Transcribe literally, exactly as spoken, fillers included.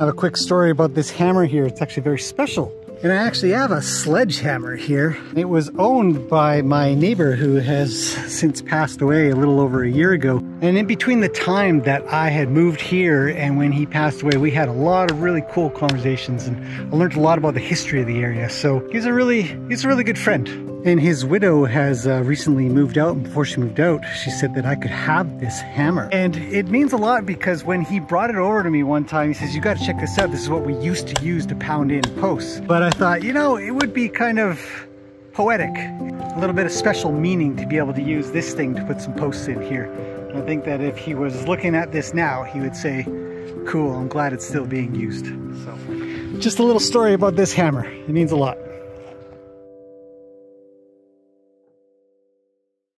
I have a quick story about this hammer here. It's actually very special. And I actually have a sledgehammer here. It was owned by my neighbor who has since passed away a little over a year ago. And in between the time that I had moved here and when he passed away, we had a lot of really cool conversations and I learned a lot about the history of the area. So he's a really, he's a really good friend. And his widow has uh, recently moved out, and before she moved out, she said that I could have this hammer. And it means a lot because when he brought it over to me one time, he says, you gotta check this out. This is what we used to use to pound in posts. But I thought, you know, it would be kind of poetic, a little bit of special meaning to be able to use this thing to put some posts in here. And I think that if he was looking at this now, he would say, cool, I'm glad it's still being used. So just a little story about this hammer. It means a lot.